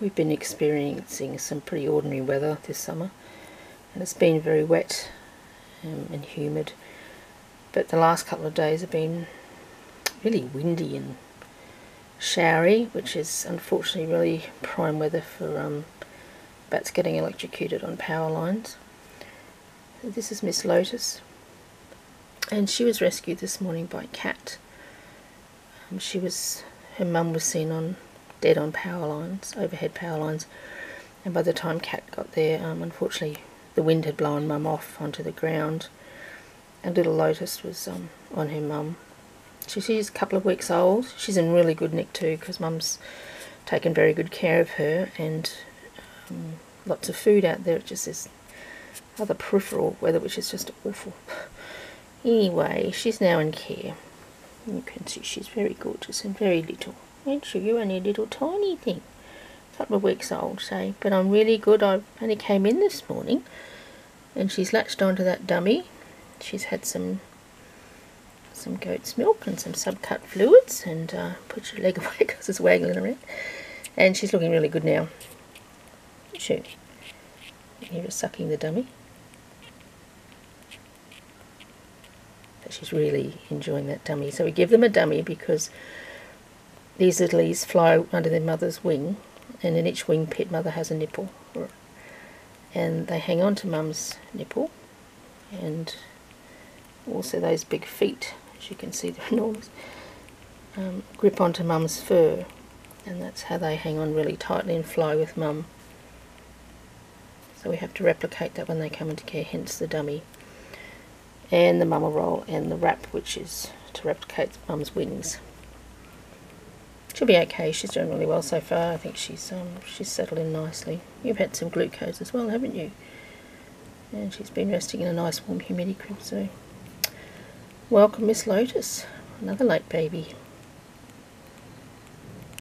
We've been experiencing some pretty ordinary weather this summer, and it's been very wet and humid, but the last couple of days have been really windy and showery, which is unfortunately really prime weather for bats getting electrocuted on power lines. This is Miss Lotus, and she was rescued this morning by Kat. Her mum was seen dead on power lines, overhead power lines, and by the time Kat got there, unfortunately the wind had blown mum off onto the ground, and little Lotus was on her mum. She's a couple of weeks old. She's in really good nick too, because mum's taken very good care of her, and lots of food out there. It just is other peripheral weather, which is just awful. Anyway, she's now in care. You can see she's very gorgeous and very little. Ain't she? You're only a little tiny thing. Couple of weeks old, say. But I'm really good. I only came in this morning, and she's latched onto that dummy. She's had some goat's milk and some subcut fluids, and put your leg away because it's waggling around. And she's looking really good now. Isn't she? You're just sucking the dummy. But she's really enjoying that dummy. So we give them a dummy because these littlies fly under their mother's wing, and in each wing pit mother has a nipple, and they hang on to mum's nipple, and also those big feet, as you can see they're enormous, grip onto mum's fur, and that's how they hang on really tightly and fly with mum. So we have to replicate that when they come into care, hence the dummy and the mummer roll and the wrap, which is to replicate mum's wings. She'll be okay. She's doing really well so far. I think she's settled in nicely. You've had some glucose as well, haven't you? And she's been resting in a nice warm humidity crib. So welcome Miss Lotus, another late baby.